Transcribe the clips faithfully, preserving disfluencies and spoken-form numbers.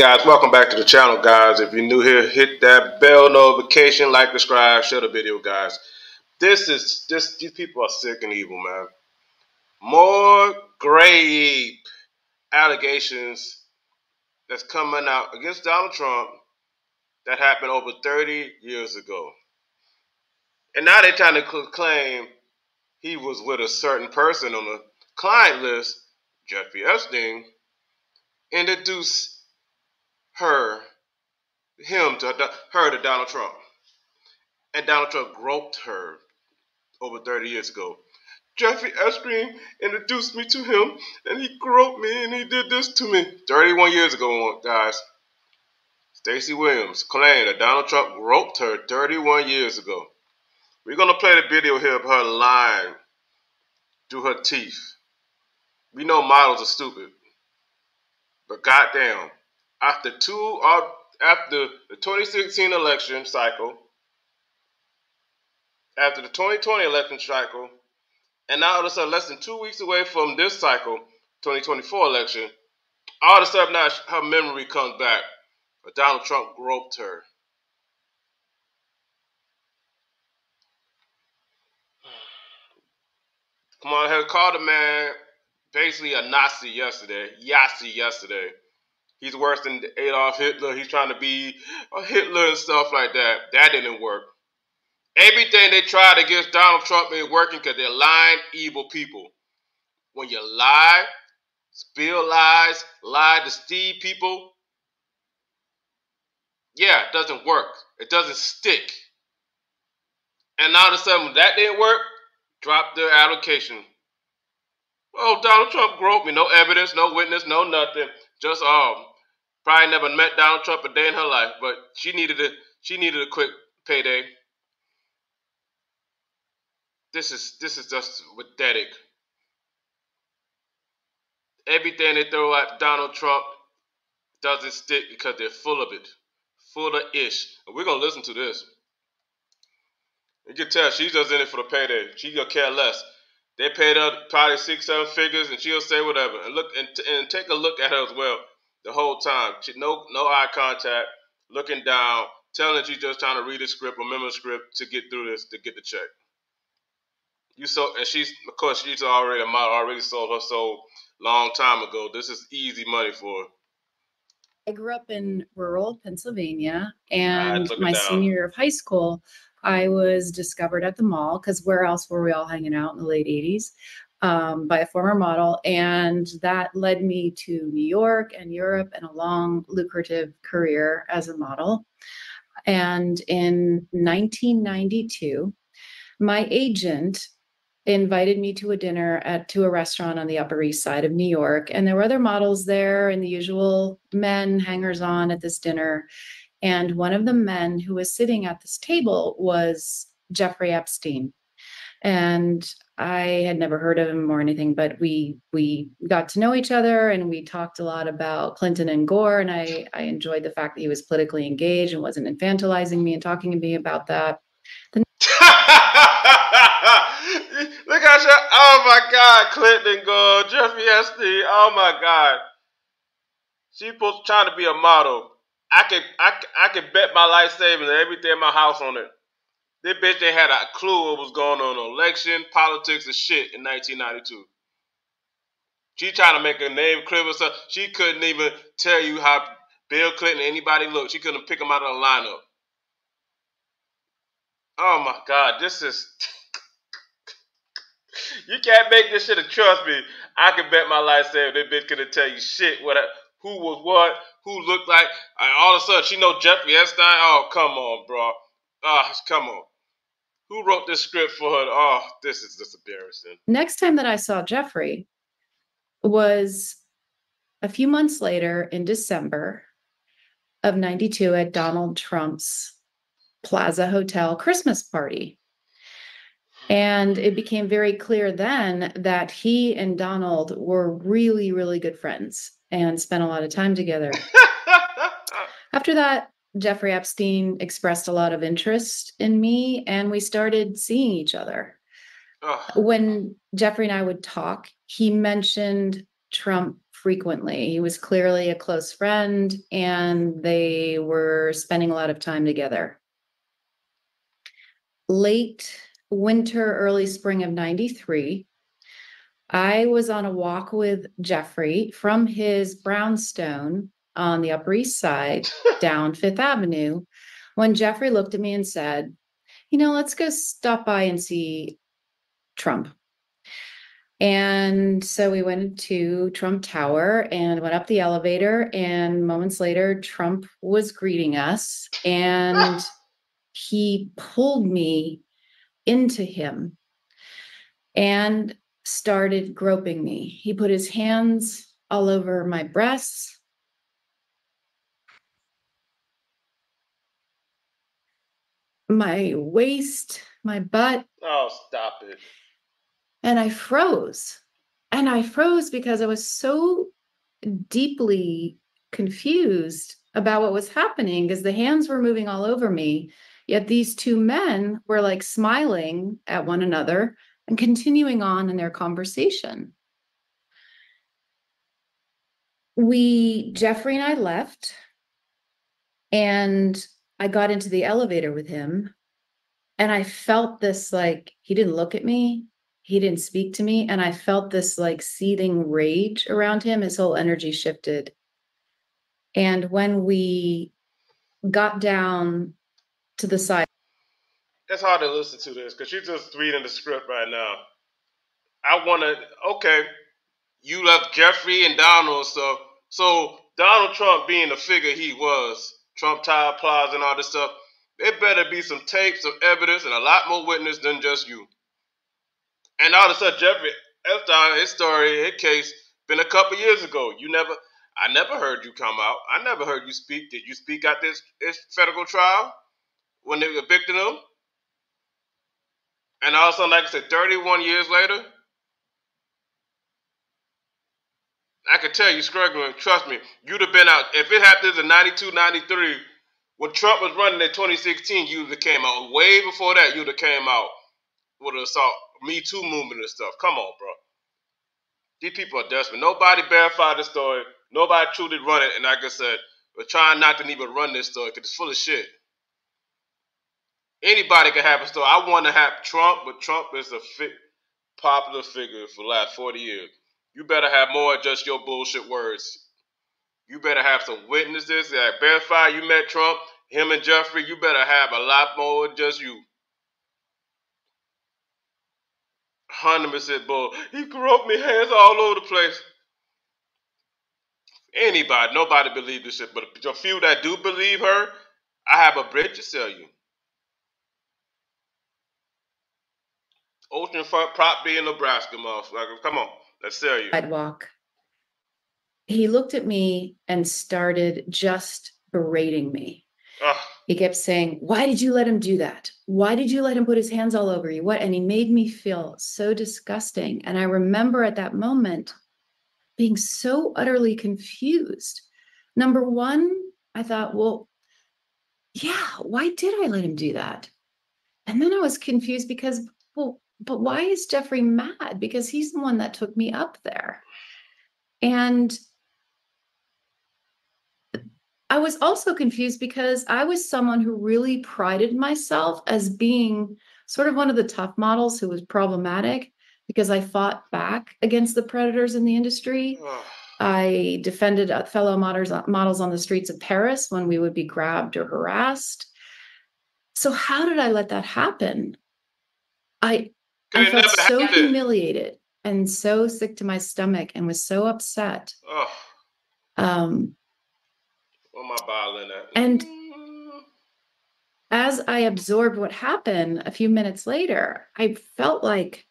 guys, welcome back to the channel, guys. If you're new here, hit that bell notification, like, subscribe, share the video, guys. This is this these people are sick and evil, man. More grave allegations that's coming out against Donald Trump that happened over thirty years ago. And now they're trying to claim he was with a certain person on the client list, Jeffrey Epstein, introduce her, him to her to Donald Trump. And Donald Trump groped her over thirty years ago. Jeffrey Epstein introduced me to him, and he groped me, and he did this to me. thirty-one years ago, guys. Stacey Williams claimed that Donald Trump groped her thirty-one years ago. We're going to play the video here of her lying through her teeth. We know models are stupid. But goddamn, after two, after the twenty sixteen election cycle, after the twenty twenty election cycle, and now it's less than two weeks away from this cycle, twenty twenty-four election, all of a sudden now her memory comes back. But Donald Trump groped her. Come on, here, called the man basically a Nazi yesterday. Yahtzee yesterday. He's worse than Adolf Hitler. He's trying to be a Hitler and stuff like that. That didn't work. Everything they tried against Donald Trump ain't working because they're lying, evil people. When you lie, spill lies, lie to deceive people, yeah, it doesn't work. It doesn't stick. And all of a sudden, when that didn't work, drop their allocation. Oh, Donald Trump groped me. No evidence, no witness, no nothing. Just um, probably never met Donald Trump a day in her life, but she needed a she needed a quick payday. This is this is just pathetic. Everything they throw at Donald Trump doesn't stick because they're full of it, full of ish. And we're gonna listen to this. You can tell she's just in it for the payday. She don't care less. They paid her probably six, seven figures, and she'll say whatever. And look, and, t and take a look at her as well the whole time. She, no, no eye contact, looking down, telling that she's just trying to read a script or remember a script to get through this, to get the check. You so, and she's of course she's already a model, already sold her soul long time ago. This is easy money for her. I grew up in rural Pennsylvania, and right, my down. senior year of high school, I was discovered at the mall, because where else were we all hanging out in the late eighties, um, by a former model. And that led me to New York and Europe and a long, lucrative career as a model. And in nineteen ninety-two, my agent invited me to a dinner at to a restaurant on the Upper East Side of New York. And there were other models there and the usual men hangers-on at this dinner. And one of the men who was sitting at this table was Jeffrey Epstein. And I had never heard of him or anything, but we we got to know each other, and we talked a lot about Clinton and Gore. And I, I enjoyed the fact that he was politically engaged and wasn't infantilizing me and talking to me about that. The Look at you. Oh, my God. Clinton, Gore, Jeffrey Epstein. Oh, my God. She's trying to be a model. I could, I, I could bet my life savings and everything in my house on it. This bitch, they had a clue what was going on. Election, politics, and shit in nineteen ninety-two. She trying to make her name clear with herself. She couldn't even tell you how Bill Clinton, anybody looked. She couldn't pick him out of the lineup. Oh, my God. This is... You can't make this shit a trust me. I could bet my life savings this bitch couldn't tell you shit what I, who was what. Who looked like, all of a sudden, she know Jeffrey Epstein? Oh, come on, bro. Oh, come on. Who wrote this script for her? Oh, this is just embarrassing. Next time that I saw Jeffrey was a few months later in December of ninety-two at Donald Trump's Plaza Hotel Christmas party. And it became very clear then that he and Donald were really, really good friends and spent a lot of time together. After that, Jeffrey Epstein expressed a lot of interest in me, and we started seeing each other. Oh. When Jeffrey and I would talk, he mentioned Trump frequently. He was clearly a close friend, and they were spending a lot of time together. Late winter, early spring of ninety-three, I was on a walk with Jeffrey from his brownstone on the Upper East Side down Fifth Avenue when Jeffrey looked at me and said, you know, let's go stop by and see Trump. And so we went to Trump Tower and went up the elevator, and moments later, Trump was greeting us, and he pulled me into him and started groping me. He put his hands all over my breasts. My waist, my butt. Oh, stop it. And I froze. And I froze because I was so deeply confused about what was happening, because the hands were moving all over me. Yet these two men were like smiling at one another and continuing on in their conversation. We, Jeffrey and I left, and I got into the elevator with him, and I felt this, like, he didn't look at me. He didn't speak to me. And I felt this like seething rage around him. His whole energy shifted. And when we got down to the side. That's hard to listen to this, because you're just reading the script right now. I want to, okay, you left Jeffrey and Donald. So, so Donald Trump being the figure he was, Trump Tower Plaza and all this stuff, there better be some tapes of evidence and a lot more witness than just you. And all of a sudden, Jeffrey Epstein, his story, his case, been a couple years ago. You never, I never heard you come out. I never heard you speak. Did you speak at this, this federal trial when they were evicting him? And all of a sudden, like I said, thirty-one years later, I could tell you struggling. Trust me, you'd have been out. If it happened in ninety-two, ninety-three, when Trump was running in twenty sixteen, you'd have came out. Way before that, you'd have came out with an assault. Me Too movement and stuff. Come on, bro. These people are desperate. Nobody verified the story. Nobody truly run it. And like I said, we're trying not to even run this story because it's full of shit. Anybody can have a story. I want to have Trump, but Trump is a fi popular figure for the last forty years. You better have more than just your bullshit words. You better have some witnesses that verify you met Trump, him and Jeffrey. You better have a lot more than just you. one hundred percent bull. He groped me, hands all over the place. Anybody, nobody believe this shit, but a few that do believe her, I have a bridge to sell you. Oceanfront property in Nebraska, motherfucker. Come on, let's sell you. Sidewalk. He looked at me and started just berating me. Ugh. He kept saying, why did you let him do that? Why did you let him put his hands all over you? What? And he made me feel so disgusting. And I remember at that moment being so utterly confused. Number one, I thought, well, yeah, why did I let him do that? And then I was confused because, well, but why is Jeffrey mad? Because he's the one that took me up there. And I was also confused because I was someone who really prided myself as being sort of one of the tough models who was problematic because I fought back against the predators in the industry. Oh. I defended fellow models, models on the streets of Paris when we would be grabbed or harassed. So how did I let that happen? I, I felt so happened. humiliated and so sick to my stomach and was so upset. Oh. Um. My violin at. And as I absorbed what happened a few minutes later, I felt like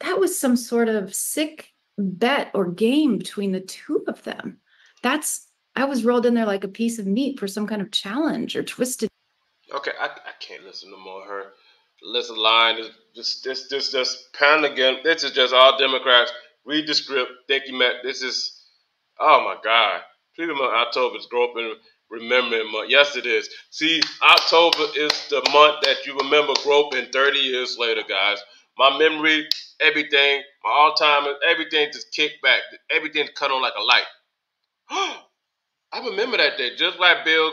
that was some sort of sick bet or game between the two of them. That's, I was rolled in there like a piece of meat for some kind of challenge or twisted. Okay, I, I can't listen to more of her. Listen, line, just, just, just, just pound again. This is just all Democrats. Read the script. Thank you, Matt. This is, oh my God. Please remember, October is groping, remembering month. Yes, it is. See, October is the month that you remember groping thirty years later, guys. My memory everything, my all-time, everything just kicked back. Everything cut on like a light. I remember that day, just like Bill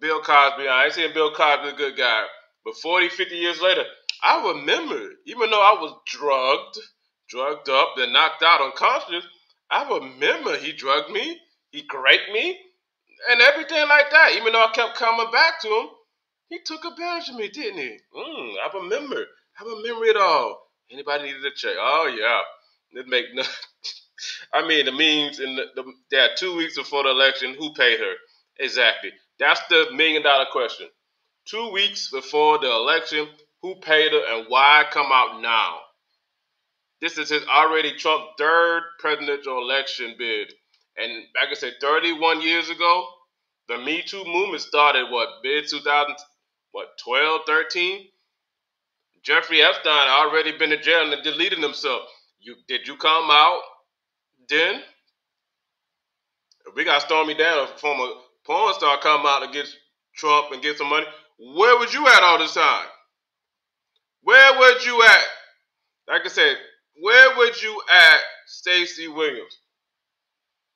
Bill Cosby. I ain't saying Bill Cosby a good guy, but forty, fifty years later, I remembered, even though I was drugged, drugged up, then knocked out unconscious, I remember he drugged me, he raped me, and everything like that. Even though I kept coming back to him, he took advantage of me, didn't he? Mm, I remember. I remember it all. Anybody needed a check? Oh, yeah. It make no... I mean, the memes in the, the that two weeks before the election, who paid her? Exactly. That's the million dollar question. Two weeks before the election, who paid her and why come out now? This is his already Trump third presidential election bid. And like I said, thirty-one years ago, the Me Too movement started, what, mid two thousand, what, twelve, thirteen? Jeffrey Epstein already been in jail and deleted himself. You Did you come out then? We got Stormy Daniels, former porn star, come out against Trump and get some money. Where was you at all this time? Where was you at? Like I said, where was you at, Stacey Williams?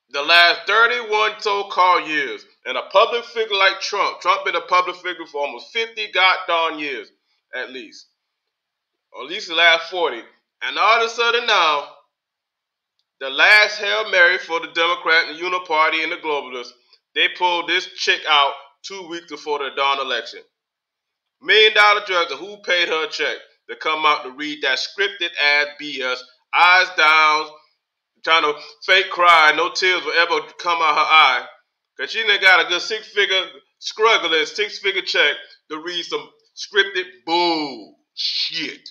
The last thirty-one so-called years, and a public figure like Trump. Trump been a public figure for almost fifty goddamn years, at least. Or at least the last forty. And all of a sudden now, the last Hail Mary for the Democrat and the Uniparty and the globalists, they pulled this chick out two weeks before the darn election. Million dollar drugs, and who paid her a check to come out to read that scripted ass B S, eyes down, trying to fake cry, no tears will ever come out her eye. Because she done got a good six-figure, struggling six-figure check to read some scripted bullshit.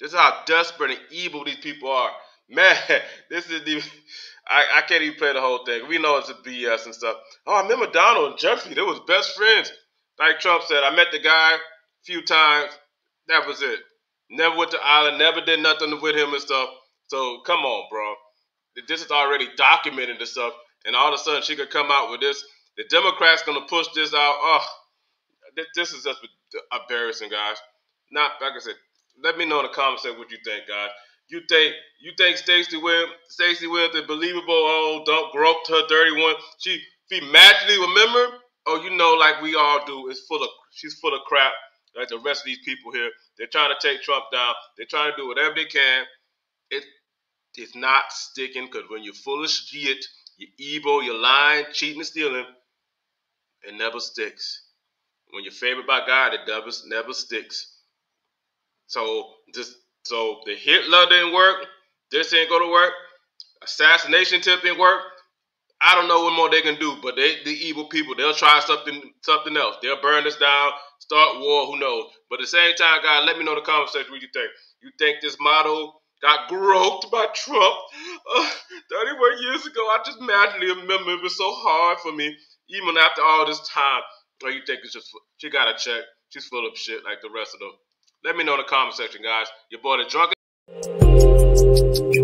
This is how desperate and evil these people are. Man, this is the... I, I can't even play the whole thing. We know it's a B S and stuff. Oh, I remember Donald and Jeffrey. They was best friends. Like Trump said, I met the guy a few times. That was it. Never went to island, never did nothing with him and stuff. So come on, bro. This is already documented and stuff. And all of a sudden she could come out with this. The Democrats gonna push this out. Oh, this is just embarrassing, guys. Not like I said. Let me know in the comments what you think, guys. You think you think Stacey Williams, Stacey Williams, the believable old dump groped her thirty-one. She she magically remembered. Oh, you know, like we all do. It's full of she's full of crap. Like the rest of these people here, they're trying to take Trump down. They're trying to do whatever they can. It, it's not sticking, because when you're full of shit, you're evil, you're lying, cheating, and stealing, it never sticks. When you're favored by God, it never, never sticks. So just so the Hitler didn't work. This ain't going to work. Assassination tip didn't work. I don't know what more they can do, but they, the evil people, they'll try something something else. They'll burn this down, start war, who knows. But at the same time, guys, let me know in the comment section what you think. You think this model got groped by Trump uh, thirty-one years ago? I just magically remember it was so hard for me, even after all this time. Or you think it's just, she got a check. She's full of shit like the rest of them. Let me know in the comment section, guys. Your boy The Drunken...